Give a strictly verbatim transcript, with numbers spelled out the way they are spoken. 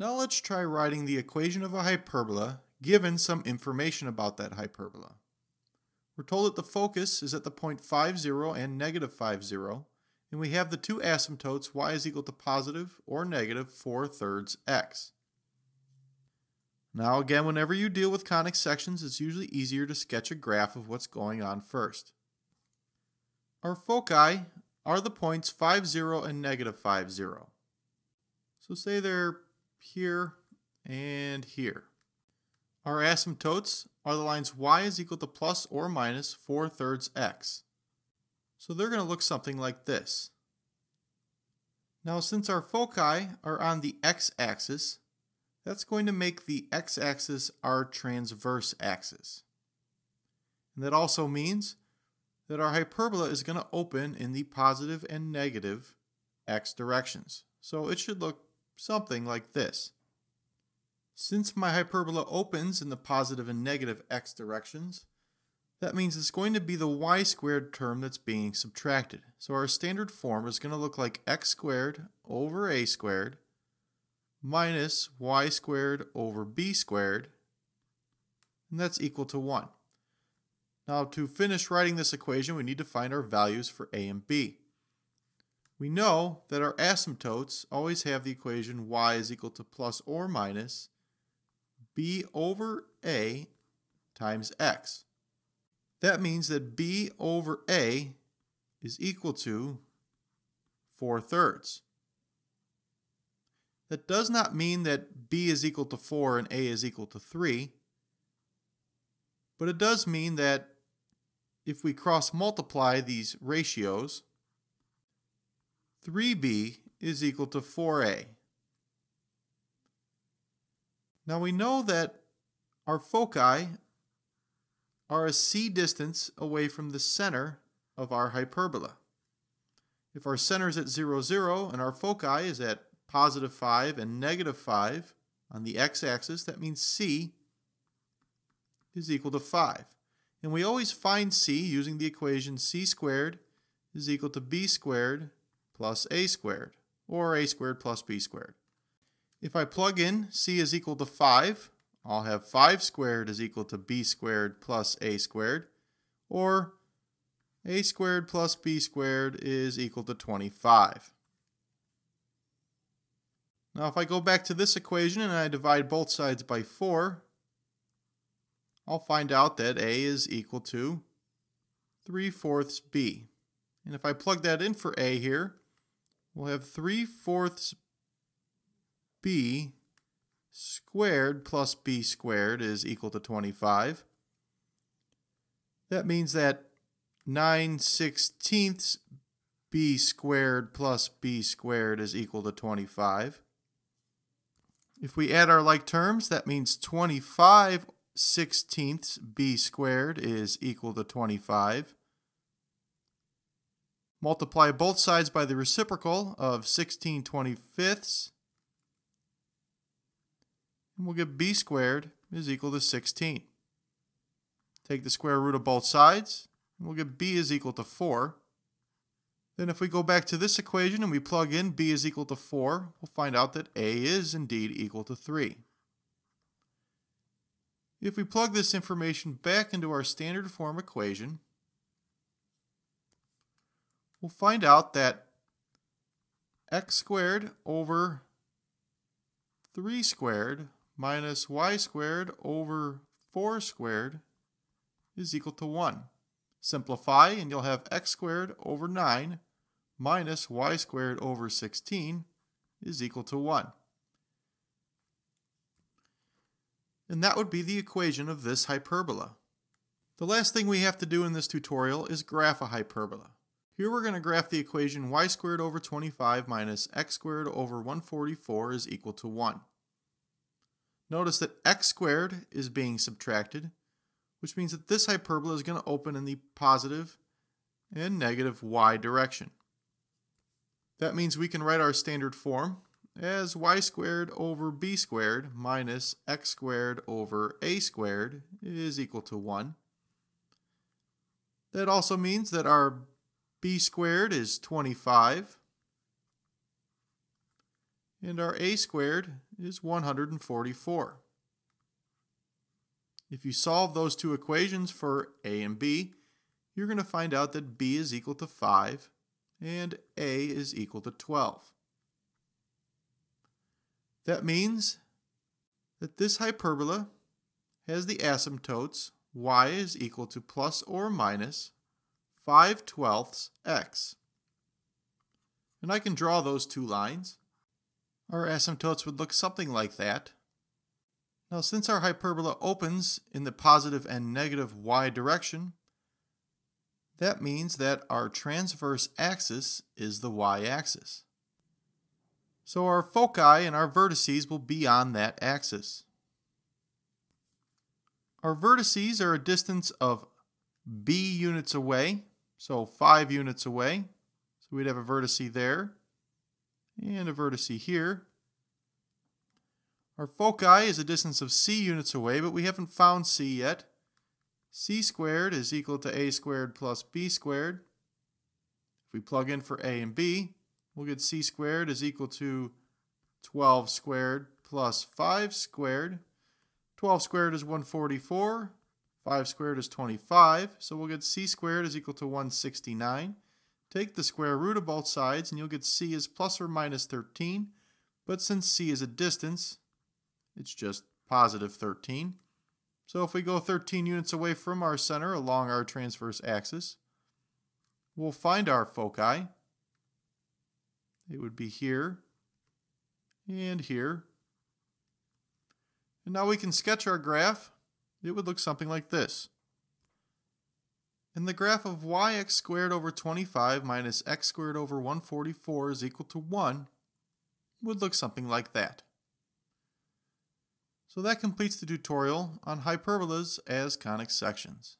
Now let's try writing the equation of a hyperbola given some information about that hyperbola. We're told that the focus is at the point five zero and negative five zero, and we have the two asymptotes y is equal to positive or negative four thirds x. Now again, whenever you deal with conic sections, it's usually easier to sketch a graph of what's going on first. Our foci are the points five zero and negative five zero. So say they're here and here. Our asymptotes are the lines y is equal to plus or minus four thirds x. So they're going to look something like this. Now since our foci are on the x-axis, that's going to make the x-axis our transverse axis. And that also means that our hyperbola is going to open in the positive and negative x directions. So it should look something like this. Since my hyperbola opens in the positive and negative x directions, that means it's going to be the y squared term that's being subtracted. So our standard form is going to look like x squared over a squared minus y squared over b squared, and that's equal to one. Now to finish writing this equation, we need to find our values for a and b. We know that our asymptotes always have the equation y is equal to plus or minus b over a times x. That means that b over a is equal to four thirds. That does not mean that b is equal to four and a is equal to three, but it does mean that if we cross multiply these ratios, three b is equal to four a. Now we know that our foci are a c distance away from the center of our hyperbola. If our center is at zero, zero and our foci is at positive five and negative five on the x-axis, that means c is equal to five. And we always find c using the equation c squared is equal to b squared plus a squared, or a squared plus b squared. If I plug in c is equal to five, I'll have five squared is equal to b squared plus a squared, or a squared plus b squared is equal to twenty-five. Now if I go back to this equation and I divide both sides by four, I'll find out that a is equal to three fourths b. And if I plug that in for a here, we'll have three fourths b squared plus b squared is equal to twenty-five. That means that nine sixteenths b squared plus b squared is equal to twenty-five. If we add our like terms, that means twenty-five sixteenths b squared is equal to twenty-five. Multiply both sides by the reciprocal of sixteen twenty-fifths, and we'll get b squared is equal to sixteen. Take the square root of both sides, and we'll get b is equal to four. Then if we go back to this equation and we plug in b is equal to four, we'll find out that a is indeed equal to three. If we plug this information back into our standard form equation, we'll find out that x squared over three squared minus y squared over four squared is equal to one. Simplify and you'll have x squared over nine minus y squared over sixteen is equal to one. And that would be the equation of this hyperbola. The last thing we have to do in this tutorial is graph a hyperbola. Here we're going to graph the equation y squared over twenty-five minus x squared over one forty-four is equal to one. Notice that x squared is being subtracted, which means that this hyperbola is going to open in the positive and negative y direction. That means we can write our standard form as y squared over b squared minus x squared over a squared is equal to one. That also means that our b squared is twenty-five and our a squared is one hundred forty-four. If you solve those two equations for a and b, you're going to find out that b is equal to five and a is equal to twelve. That means that this hyperbola has the asymptotes y is equal to plus or minus five twelfths x. And I can draw those two lines. Our asymptotes would look something like that. Now, since our hyperbola opens in the positive and negative y direction, that means that our transverse axis is the y-axis. So our foci and our vertices will be on that axis. Our vertices are a distance of b units away, so five units away. So we'd have a vertice there and a vertice here. Our foci is a distance of c units away, but we haven't found c yet. C squared is equal to a squared plus b squared. If we plug in for a and b, we'll get c squared is equal to twelve squared plus five squared. twelve squared is one hundred forty-four, five squared is twenty-five, so we'll get c squared is equal to one hundred sixty-nine. Take the square root of both sides and you'll get c is plus or minus thirteen, but since c is a distance, it's just positive thirteen. So if we go thirteen units away from our center along our transverse axis, we'll find our foci. It would be here and here. And now we can sketch our graph. It would look something like this. And the graph of yx squared over twenty-five minus x squared over one hundred forty-four is equal to one would look something like that. So that completes the tutorial on hyperbolas as conic sections.